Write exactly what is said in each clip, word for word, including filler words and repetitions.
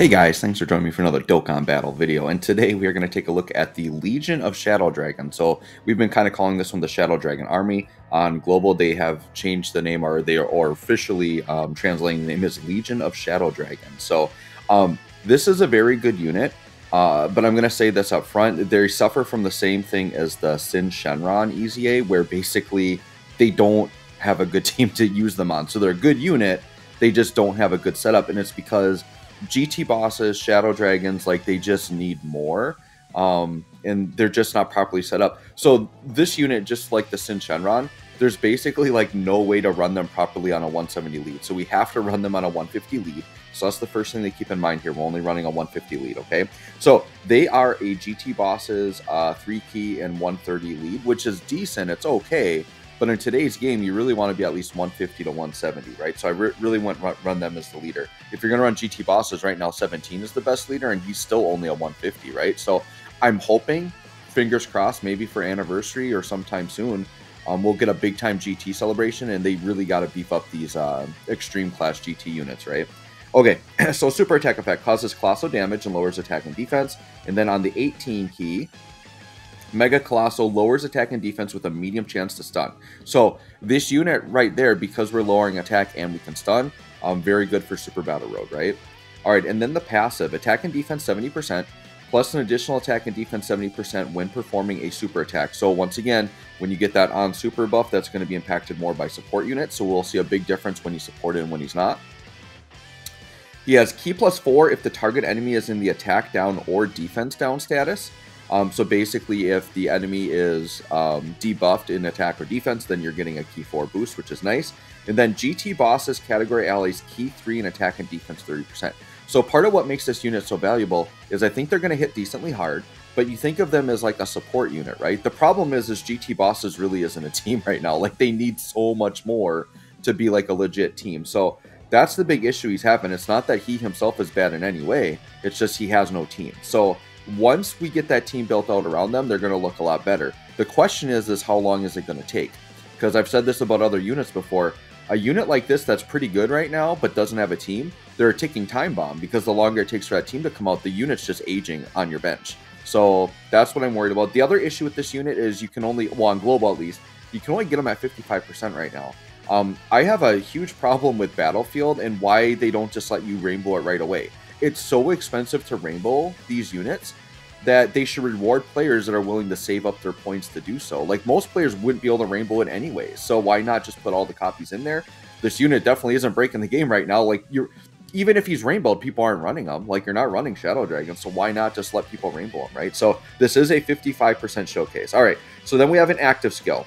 Hey guys, thanks for joining me for another Dokkan Battle video, and today we are going to take a look at the Legion of Shadow Dragons. So we've been kind of calling this one the Shadow Dragon Army. On Global, they have changed the name, or they are officially um, translating the name as Legion of Shadow Dragons. So um, this is a very good unit, uh, but I'm going to say this up front. They suffer from the same thing as the Syn Shenron E Z A, where basically they don't have a good team to use them on. So they're a good unit, they just don't have a good setup, and it's because G T bosses, Shadow Dragons, like they just need more, um, and they're just not properly set up. So this unit, just like the Syn Shenron, there's basically like no way to run them properly on a one seventy lead. So we have to run them on a one fifty lead. So that's the first thing they keep in mind here. We're only running a one fifty lead, okay? So they are a G T bosses uh, three key and one thirty lead, which is decent. It's okay. But in today's game, you really want to be at least one fifty to one seventy, right? So I re really want to run them as the leader. If you're going to run G T bosses right now, seventeen is the best leader, and he's still only a one fifty, right? So I'm hoping, fingers crossed, maybe for anniversary or sometime soon, um, we'll get a big-time G T celebration, and they really got to beef up these uh, Extreme Clash G T units, right? Okay, so Super Attack Effect causes colossal damage and lowers attack and defense. And then on the eighteen key, Mega Colossal lowers attack and defense with a medium chance to stun. So this unit right there, because we're lowering attack and we can stun, um, very good for Super Battle Road, right? All right, and then the passive, attack and defense seventy percent, plus an additional attack and defense seventy percent when performing a super attack. So once again, when you get that on super buff, that's going to be impacted more by support units. So we'll see a big difference when he's supported and when he's not. He has key plus four if the target enemy is in the attack down or defense down status. Um, so basically, if the enemy is um, debuffed in attack or defense, then you're getting a key four boost, which is nice. And then G T bosses category allies key three in attack and defense thirty percent. So part of what makes this unit so valuable is I think they're going to hit decently hard, but you think of them as like a support unit, right? The problem is, is G T bosses really isn't a team right now. Like they need so much more to be like a legit team. So that's the big issue he's having. It's not that he himself is bad in any way. It's just he has no team. So once we get that team built out around them, they're going to look a lot better. The question is, is how long is it going to take? Because I've said this about other units before. A unit like this that's pretty good right now but doesn't have a team, they're a ticking time bomb, because the longer it takes for that team to come out, the unit's just aging on your bench. So that's what I'm worried about. The other issue with this unit is you can only, well, on Global at least, you can only get them at fifty-five percent right now. Um, I have a huge problem with Battlefield and why they don't just let you rainbow it right away. It's so expensive to rainbow these units that they should reward players that are willing to save up their points to do so. Like most players wouldn't be able to rainbow it anyway, so why not just put all the copies in there? This unit definitely isn't breaking the game right now. Like you're, even if he's rainbowed, people aren't running him. Like you're not running Shadow Dragon, so why not just let people rainbow him, right? So this is a fifty-five percent showcase. All right, so then we have an active skill,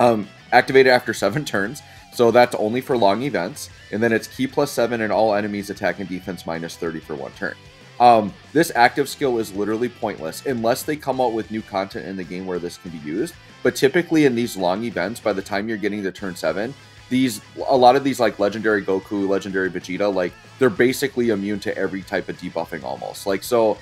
um, activated after seven turns. So that's only for long events. And then it's key plus seven and all enemies attack and defense minus thirty for one turn. Um, this active skill is literally pointless unless they come out with new content in the game where this can be used. But typically in these long events, by the time you're getting to turn seven, these a lot of these like legendary Goku, legendary Vegeta, like they're basically immune to every type of debuffing almost. Like so,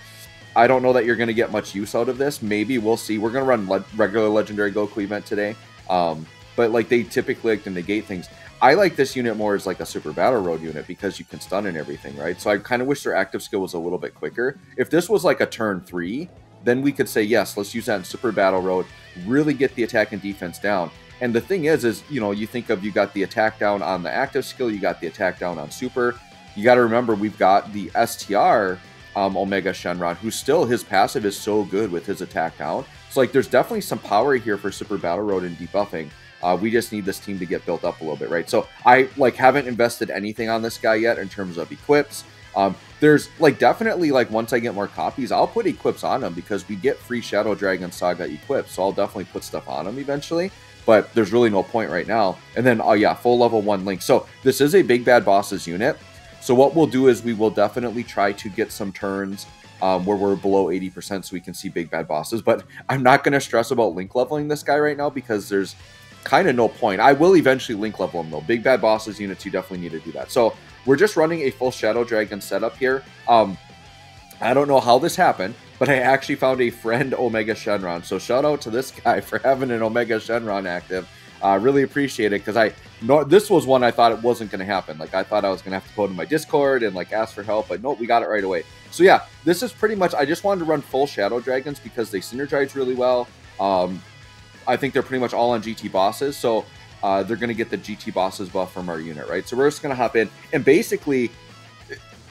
I don't know that you're going to get much use out of this. Maybe we'll see. We're going to run le regular legendary Goku event today. Um, But like they typically like to negate things. I like this unit more as like a Super Battle Road unit because you can stun and everything, right? So I kind of wish their active skill was a little bit quicker. If this was like a turn three, then we could say, yes, let's use that in Super Battle Road, really get the attack and defense down. And the thing is, is, you know, you think of, you got the attack down on the active skill, you got the attack down on super. You got to remember, we've got the S T R um, Omega Shenron, who still, his passive is so good with his attack down. So like there's definitely some power here for Super Battle Road and debuffing. Uh, we just need this team to get built up a little bit, right? So I like haven't invested anything on this guy yet in terms of equips. Um, there's like definitely like once I get more copies, I'll put equips on him because we get free Shadow Dragon Saga equips. So I'll definitely put stuff on him eventually, but there's really no point right now. And then, oh yeah, full level one Link. So this is a big bad bosses unit. So what we'll do is we will definitely try to get some turns Um, where we're below eighty percent so we can see big bad bosses. But I'm not going to stress about Link leveling this guy right now because there's kind of no point. I will eventually Link level him though. Big bad bosses units, you definitely need to do that. So we're just running a full Shadow Dragon setup here. Um, I don't know how this happened, but I actually found a friend Omega Shenron. So shout out to this guy for having an Omega Shenron active. I uh, really appreciate it, because I no, this was one I thought it wasn't going to happen. Like, I thought I was going to have to go to my Discord and, like, ask for help, but nope, we got it right away. So, yeah, this is pretty much, I just wanted to run full Shadow Dragons because they synergize really well. Um, I think they're pretty much all on G T bosses, so uh, they're going to get the G T bosses buff from our unit, right? So we're just going to hop in, and basically,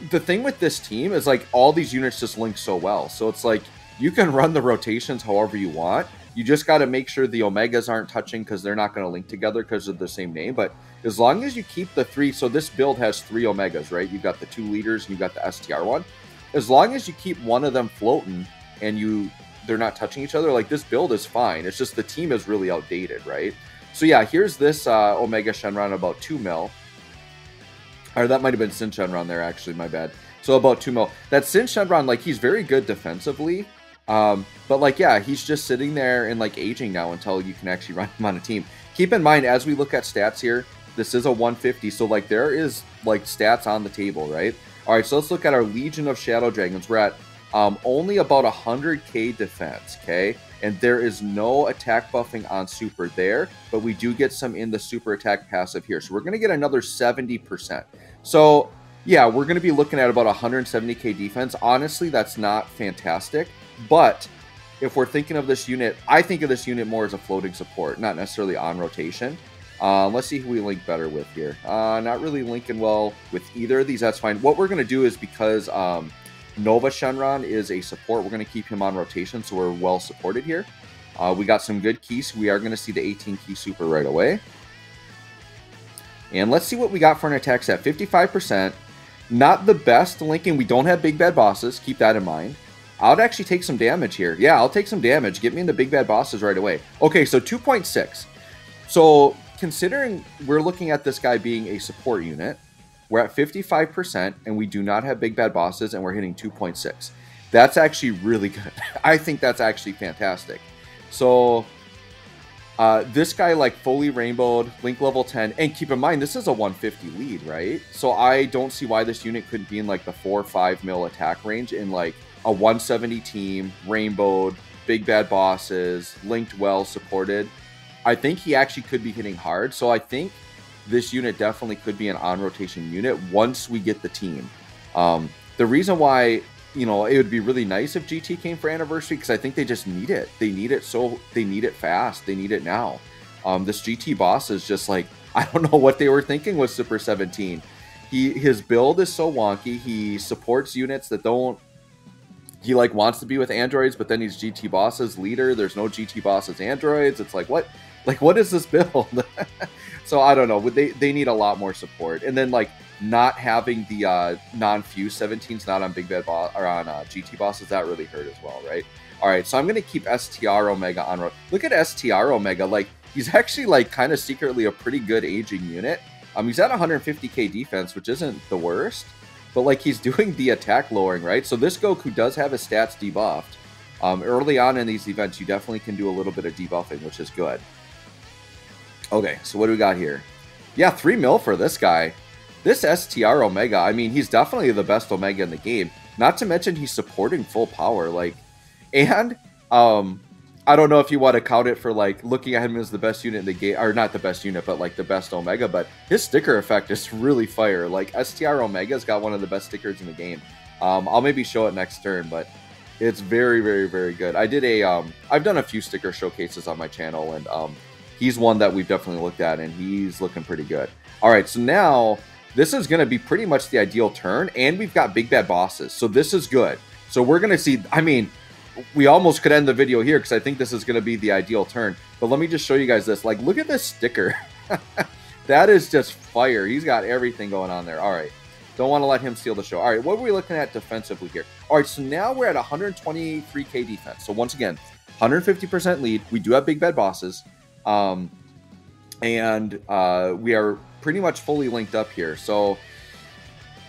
the thing with this team is, like, all these units just link so well. So it's like, you can run the rotations however you want. You just got to make sure the Omegas aren't touching because they're not going to link together because of the same name. But as long as you keep the three, so this build has three Omegas, right? You've got the two leaders and you've got the S T R one. As long as you keep one of them floating and you they're not touching each other, like, this build is fine. It's just the team is really outdated, right? So yeah, here's this uh, Omega Shenron about two mil. Or that might have been Syn Shenron there, actually, my bad. So about two mil. That Syn Shenron, like, he's very good defensively. Um, but, like, yeah, he's just sitting there and, like, aging now until you can actually run him on a team. Keep in mind, as we look at stats here, this is a one fifty, so, like, there is, like, stats on the table, right? All right, so let's look at our Legion of Shadow Dragons. We're at um, only about one hundred K defense, okay? And there is no attack buffing on super there, but we do get some in the super attack passive here. So we're going to get another seventy percent. So, yeah, we're going to be looking at about one hundred seventy K defense. Honestly, that's not fantastic. But if we're thinking of this unit, I think of this unit more as a floating support, not necessarily on rotation. Uh, let's see who we link better with here. Uh, not really linking well with either of these. That's fine. What we're going to do is because um, Nova Shenron is a support, we're going to keep him on rotation, so we're well supported here. Uh, we got some good keys. We are going to see the eighteen key super right away. And let's see what we got for an attack stat. fifty-five percent. Not the best linking. We don't have big bad bosses. Keep that in mind. I would actually take some damage here. Yeah, I'll take some damage. Get me into big bad bosses right away. Okay, so two point six. So considering we're looking at this guy being a support unit, we're at fifty-five percent, and we do not have big bad bosses, and we're hitting two point six. That's actually really good. I think that's actually fantastic. So uh, this guy, like, fully rainbowed, link level ten. And keep in mind, this is a one fifty lead, right? So I don't see why this unit couldn't be in, like, the four or five mil attack range in, like, a one seventy team, rainbowed, big bad bosses, linked well, supported. I think he actually could be hitting hard. So I think this unit definitely could be an on-rotation unit once we get the team. Um, the reason why, you know, it would be really nice if G T came for anniversary, because I think they just need it. They need it so, they need it fast. They need it now. Um, this G T boss is just like, I don't know what they were thinking with Super seventeen. He, his build is so wonky. He supports units that don't, he, like, wants to be with androids, but then he's G T bosses leader. There's no G T bosses androids. It's like, what? Like, what is this build? So I don't know. They they need a lot more support. And then, like, not having the uh, non-fuse seventeens not on big bad boss or on uh, G T bosses, that really hurt as well, right? All right, so I'm gonna keep S T R Omega on road. Look at S T R Omega. Like, he's actually, like, kind of secretly a pretty good aging unit. Um, he's at one hundred fifty K defense, which isn't the worst. But, like, he's doing the attack lowering, right? So this Goku does have his stats debuffed. Um, early on in these events, you definitely can do a little bit of debuffing, which is good. Okay, so what do we got here? Yeah, three mil for this guy. This S T R Omega, I mean, he's definitely the best Omega in the game. Not to mention he's supporting full power. Like, and um, I don't know if you want to count it for, like, looking at him as the best unit in the game. Or not the best unit, but, like, the best Omega. But his sticker effect is really fire. Like, S T R Omega's got one of the best stickers in the game. Um, I'll maybe show it next turn, but it's very, very, very good. I did a, um, I've done a few sticker showcases on my channel, and um, he's one that we've definitely looked at, and he's looking pretty good. All right, so now this is going to be pretty much the ideal turn, and we've got big bad bosses, so this is good. So we're going to see, I mean, we almost could end the video here because I think this is going to be the ideal turn. But let me just show you guys this. Like, look at this sticker. That is just fire. He's got everything going on there. All right, don't want to let him steal the show. All right, what are we looking at defensively here? All right, so now we're at one hundred twenty-three K defense. So once again, one hundred fifty percent lead. We do have big bad bosses. Um, and, uh, we are pretty much fully linked up here. So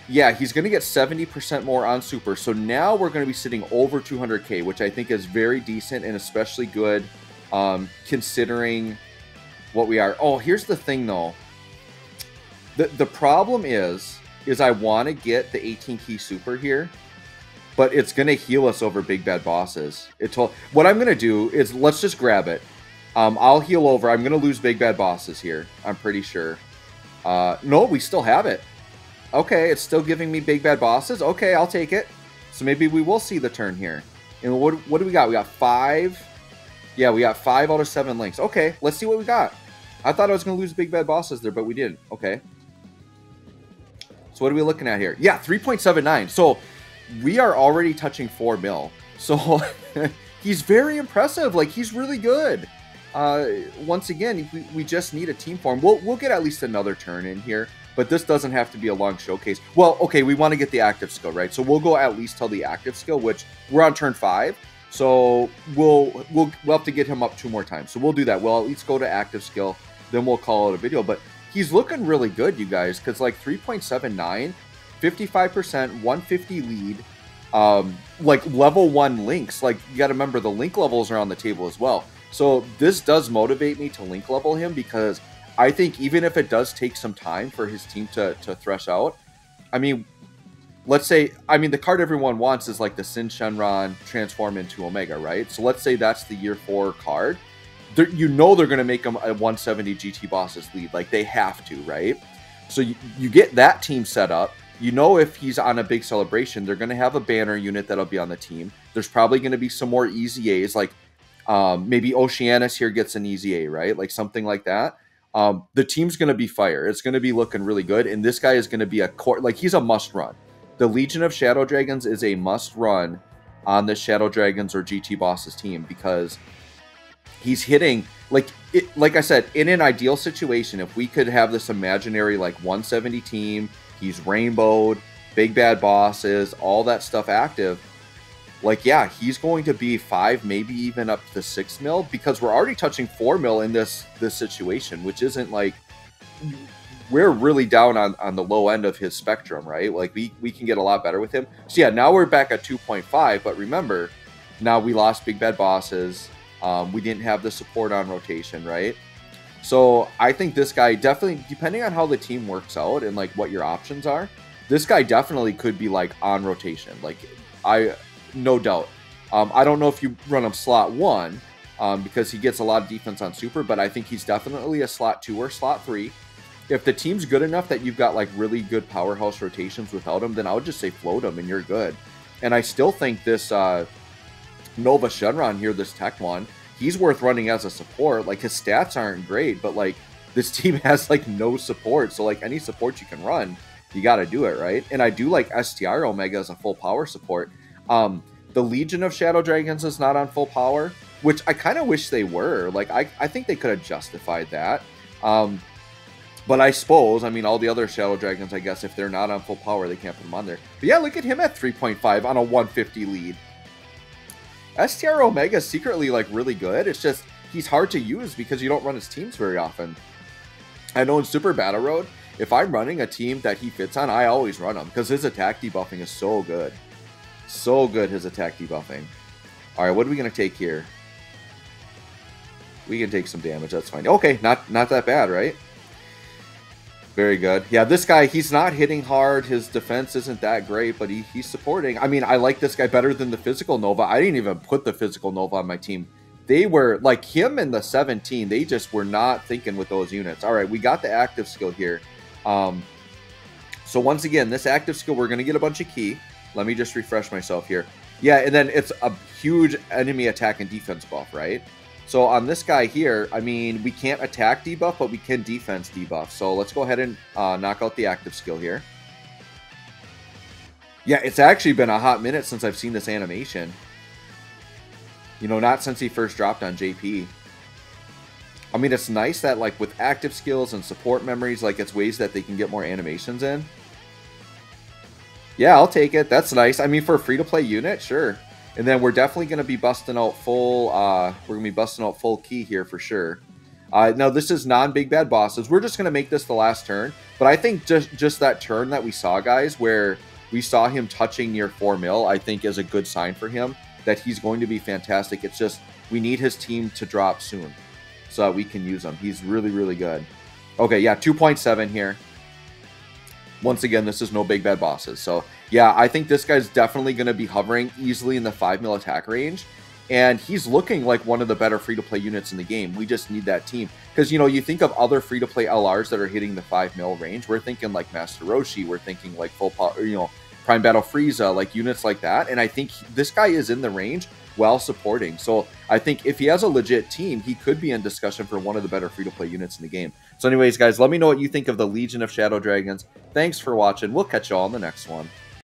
yeah, he's going to get seventy percent more on super. So now we're going to be sitting over two hundred K, which I think is very decent and especially good, um, considering what we are. Oh, here's the thing though. The, the problem is, is I want to get the eighteen key super here, but it's going to heal us over big bad bosses. It's all, what I'm going to do is let's just grab it. Um, I'll heal over. I'm going to lose big bad bosses here, I'm pretty sure. Uh, no, we still have it. Okay, it's still giving me big bad bosses. Okay, I'll take it. So maybe we will see the turn here. And what, what do we got? We got five. Yeah, we got five out of seven links. Okay, let's see what we got. I thought I was going to lose big bad bosses there, but we didn't. Okay. So what are we looking at here? Yeah, three point seven nine. So we are already touching four mil. So he's very impressive. Like, he's really good. Uh, once again, we, we just need a team form. We'll, we'll get at least another turn in here, but this doesn't have to be a long showcase. Well, okay, we want to get the active skill, right? So we'll go at least till the active skill, which we're on turn five. So we'll, we'll, we'll have to get him up two more times. So we'll do that. We'll at least go to active skill, then we'll call it a video. But he's looking really good, you guys, because like three point seven nine, fifty-five percent, one fifty lead, um, like level one links. Like, you got to remember the link levels are on the table as well. So this does motivate me to link level him, because I think even if it does take some time for his team to, to thresh out, I mean, let's say, I mean, the card everyone wants is like the Syn Shenron transform into Omega, right? So let's say that's the year four card. They're, you know they're going to make him a one seventy G T bosses lead. Like, they have to, right? So you, you get that team set up. You know, if he's on a big celebration, they're going to have a banner unit that'll be on the team. There's probably going to be some more easy A's, like, Um, maybe Oceanus here gets an easy A, right? Like something like that. Um, the team's going to be fire. It's going to be looking really good. And this guy is going to be a core, like he's a must run. The Legion of Shadow Dragons is a must run on the Shadow Dragons or G T bosses team, because he's hitting, like, it, like I said, in an ideal situation, if we could have this imaginary, like one seventy team, he's rainbowed, big bad bosses, all that stuff active. Like, yeah, he's going to be five, maybe even up to six mil, because we're already touching four mil in this this situation, which isn't like, we're really down on, on the low end of his spectrum, right? Like, we, we can get a lot better with him. So yeah, now we're back at two point five, but remember, now we lost big bad bosses. Um, we didn't have the support on rotation, right? So I think this guy definitely, depending on how the team works out and like what your options are, this guy definitely could be like on rotation. Like, I... No doubt. Um, I don't know if you run him slot one um, because he gets a lot of defense on super, but I think he's definitely a slot two or slot three. If the team's good enough that you've got like really good powerhouse rotations without him, then I would just say float him and you're good. And I still think this uh, Nova Shenron here, this tech one, he's worth running as a support. Like, his stats aren't great, but like this team has like no support. So like any support you can run, you got to do it, right? And I do like S T R Omega as a full power support. Um, the Legion of Shadow Dragons is not on full power, which I kind of wish they were. Like, I, I think they could have justified that. Um, but I suppose, I mean, all the other Shadow Dragons, I guess, if they're not on full power, they can't put them on there. But yeah, look at him at three point five on a one fifty lead. S T R Omega is secretly, like, really good. It's just, he's hard to use because you don't run his teams very often. I know in Super Battle Road, if I'm running a team that he fits on, I always run him because his attack debuffing is so good. So good, his attack debuffing. All right, what are we going to take here? We can take some damage. That's fine. Okay, not not that bad, right? Very good. Yeah, this guy, he's not hitting hard. His defense isn't that great, but he, he's supporting. I mean, I like this guy better than the physical Nova. I didn't even put the physical Nova on my team. They were, like him and the seventeen, they just were not thinking with those units. All right, we got the active skill here. Um, so once again, this active skill, we're going to get a bunch of key. Let me just refresh myself here. Yeah, and then it's a huge enemy attack and defense buff, right? So on this guy here, I mean, we can't attack debuff, but we can defense debuff. So let's go ahead and uh, knock out the active skill here. Yeah, it's actually been a hot minute since I've seen this animation. You know, not since he first dropped on J P. I mean, it's nice that, like, with active skills and support memories, like, it's ways that they can get more animations in. Yeah, I'll take it. That's nice. I mean, for a free-to-play unit, sure. And then we're definitely going to be busting out full. Uh, we're going to be busting out full key here for sure. Uh, now this is non-big bad bosses. We're just going to make this the last turn. But I think just just that turn that we saw, guys, where we saw him touching near four mil, I think is a good sign for him that he's going to be fantastic. It's just we need his team to drop soon so that we can use him. He's really really good. Okay, yeah, two point seven here. Once again, this is no big bad bosses. So yeah, I think this guy's definitely going to be hovering easily in the five mil attack range. And he's looking like one of the better free-to-play units in the game. We just need that team. Because, you know, you think of other free-to-play L Rs that are hitting the five mil range. We're thinking like Master Roshi. We're thinking like full power, you know, Prime Battle Frieza, like units like that. And I think this guy is in the range while supporting. So I think if he has a legit team, he could be in discussion for one of the better free-to-play units in the game. So anyways, guys, let me know what you think of the Legion of Shadow Dragons. Thanks for watching. We'll catch you all in the next one.